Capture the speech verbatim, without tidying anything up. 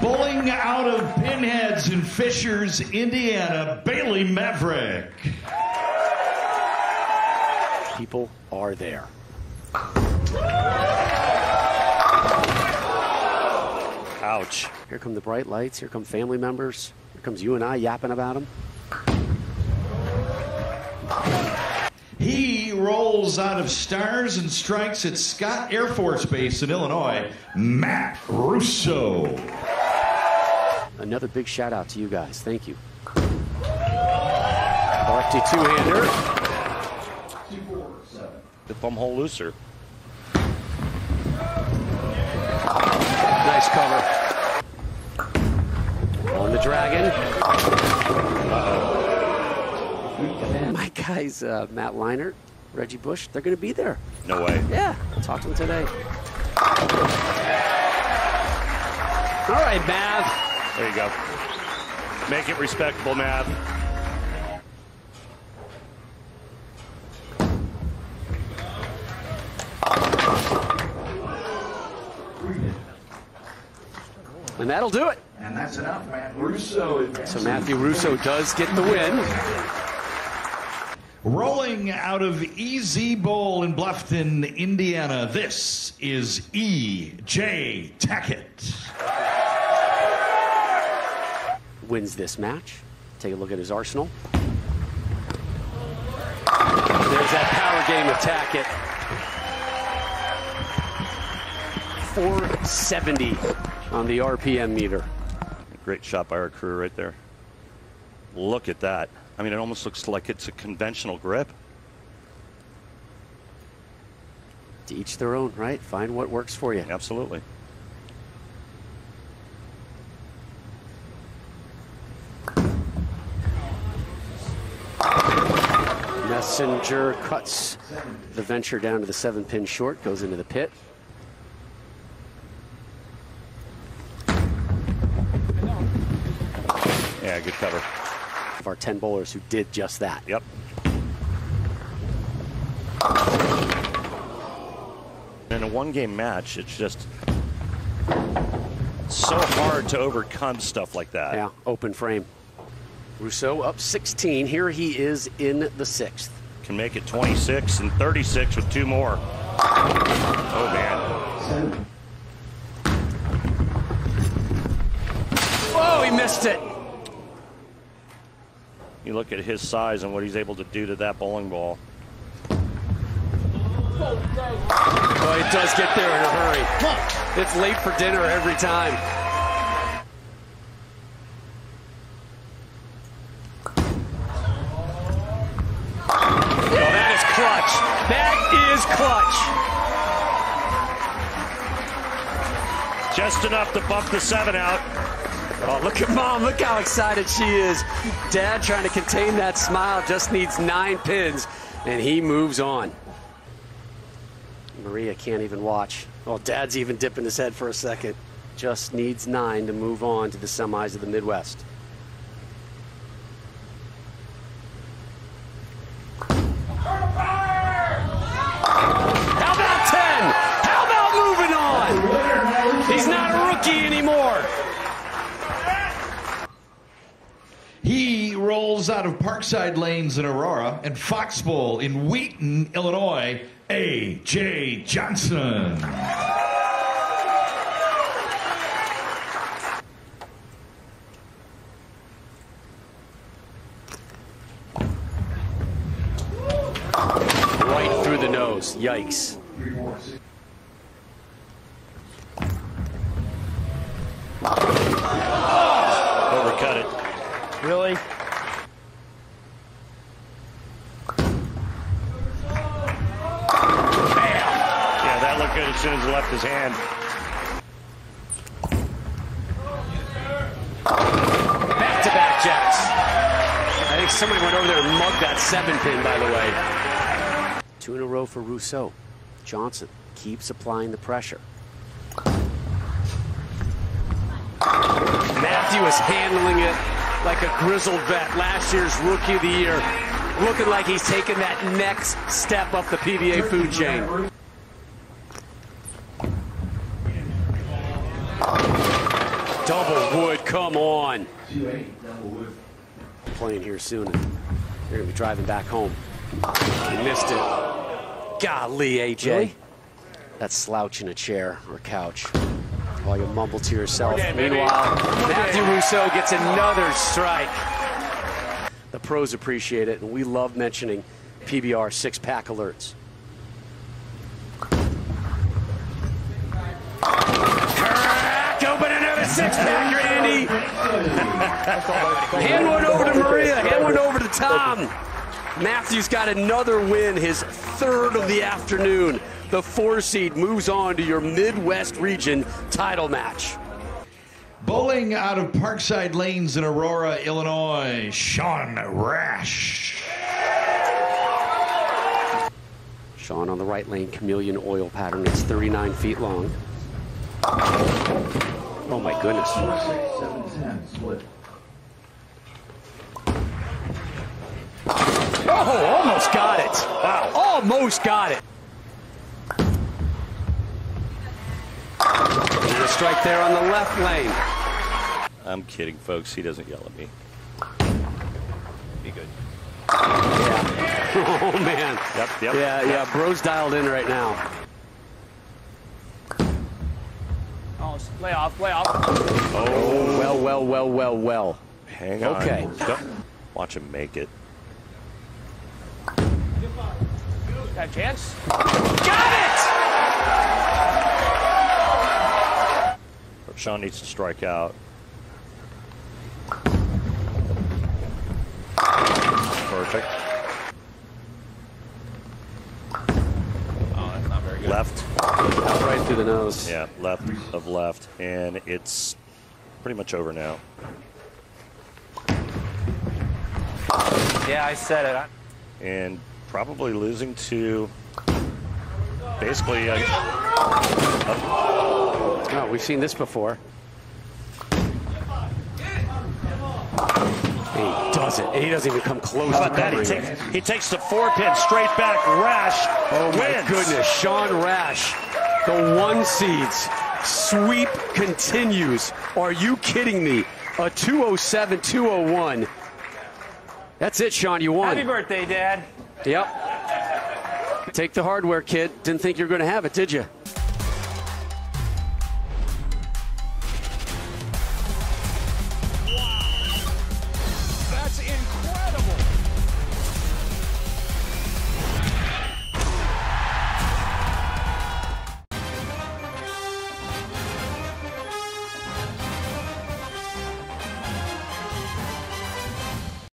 Bowling out of Pinheads in Fishers, Indiana, Bailey Maverick. People are there. Ouch. Here come the bright lights. Here come family members. Here comes you and I yapping about them. He rolls out of Stars and strikes at Scott Air Force Base in Illinois, Matt Russo. Another big shout out to you guys. Thank you. Lefty two-hander. The bumhole looser. Nice cover. On the dragon. Uh-oh. My guys, uh, Matt Leiner, Reggie Bush, they're going to be there. No way. Yeah, I'll talk to them today. All right, Mav. There you go. Make it respectable, Matt. And that'll do it. And that's enough, Matt Russo. So Matthew Russo does get the win. Rolling out of E Z Bowl in Bluffton, Indiana, this is E J. Tackett. Wins this match. Take a look at his arsenal. There's that power game of Tackett. four seventy on the R P M meter. Great shot by our crew right there. Look at that. I mean, it almost looks like it's a conventional grip. To each their own, right? Find what works for you. Absolutely. Messenger cuts the venture down to the seven pin short, goes into the pit. Yeah, good cover. Of our ten bowlers who did just that. Yep. In a one game match, it's just so hard to overcome stuff like that. Yeah, open frame. Russo up sixteen. Here he is in the sixth. Can make it twenty-six and thirty-six with two more. Oh, man. Whoa, he missed it. You look at his size and what he's able to do to that bowling ball. Oh, it does get there in a hurry. It's late for dinner every time. Clutch. That is clutch. Just enough to bump the seven out. Oh, look at Mom. Look how excited she is. Dad trying to contain that smile. Just needs nine pins, and he moves on. Maria can't even watch. Oh, Dad's even dipping his head for a second. Just needs nine to move on to the semis of the Midwest. He rolls out of Parkside Lanes in Aurora and Fox Bowl in Wheaton, Illinois, A J. Johnson. Right through the nose. Yikes. Really? Bam. Yeah, that looked good as soon as he left his hand. Back-to-back jacks. I think somebody went over there and mugged that seven pin, by the way. Two in a row for Russo. Johnson keeps applying the pressure. Matthew is handling it like a grizzled vet, last year's Rookie of the Year, looking like he's taking that next step up the P B A food chain. double wood, come on. Playing here soon, and they're gonna be driving back home. He missed it. Golly, A J. Really? That's slouch in a chair or couch. While you mumble to yourself. Dead, Meanwhile, Matthew Russo gets another strike. The pros appreciate it, and we love mentioning P B R six-pack alerts. Crack open another six-pack, Randy. Hand one over to Maria. Hand one over to Tom. Matthew's got another win, his third of the afternoon. The four seed moves on to your Midwest region title match. Bowling out of Parkside Lanes in Aurora, Illinois, Sean Rash. Sean on the right lane, chameleon oil pattern. It's thirty-nine feet long. Oh my goodness. Oh, almost got it. Wow, almost got it. And a strike there on the left lane. I'm kidding, folks. He doesn't yell at me. Be good. Yeah. Oh, man. Yep, yep. Yeah, yep. yeah. Bro's dialed in right now. Oh, lay off, lay off. Oh, well, well, well, well, well. Hang on. Okay. Don't watch him make it. Got a chance? Got it! Sean needs to strike out. Perfect. Oh, that's not very good. Left. Out right through the nose. Yeah, left of left. And it's pretty much over now. Yeah, I said it. And probably losing to basically... A, a, Oh, we've seen this before. He doesn't. He doesn't even come close How about to that? He, takes, he takes the four pin straight back. Rash Oh, wins. My goodness. Sean Rash, the one seeds. Sweep continues. Are you kidding me? A two oh seven, two oh one. That's it, Sean. You won. Happy birthday, Dad. Yep. Take the hardware, kid. Didn't think you were going to have it, did you?